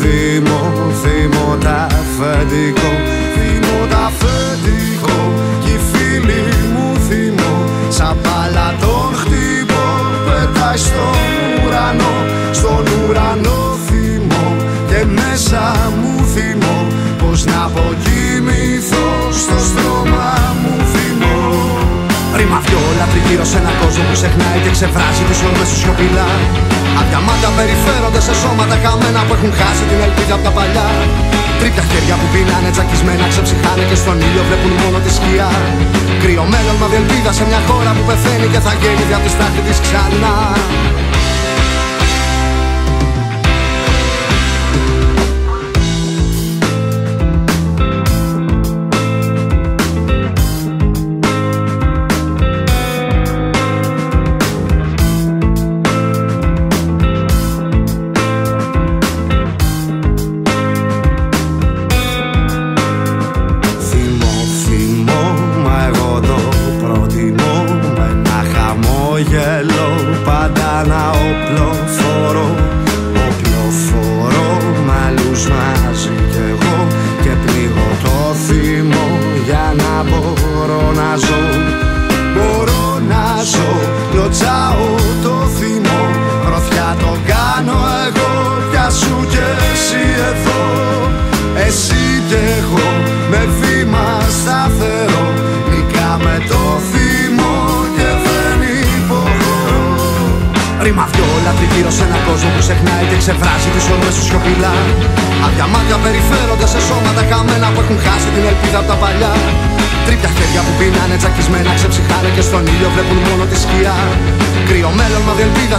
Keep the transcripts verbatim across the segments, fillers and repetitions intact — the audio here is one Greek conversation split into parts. Θύμω, θύμω τα αφεντικό, θύμω τα αφεντικό, κι οι φίλοι μου θύμω. Σαν μπάλα τον χτύπω, πετάει στον ουρανό, στον ουρανό θύμω. Και μέσα μου θύμω, πως να αποκοιμηθώ στο στρώμα μου θύμω. Ρήμα βιόλα τριγύρω σε έναν κόσμο που ξεχνάει και ξεβράζει τους ώρες σου σιωπηλά. Απ' τα μάτια περιφέρονται σε σώματα χαμένα που έχουν χάσει την ελπίδα απ' τα παλιά. Τρύπια χέρια που πεινάνε τσακισμένα ξεψυχάνε και στον ήλιο βλέπουν μόνο τη σκιά. Κρύο μέλλον μαύρη ελπίδα σε μια χώρα που πεθαίνει και θα γίνει δια της τάχτης της ξανά.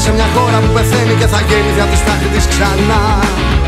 Σε μια χώρα που πεθαίνει και θα γίνει δια της τάχτης ξανά.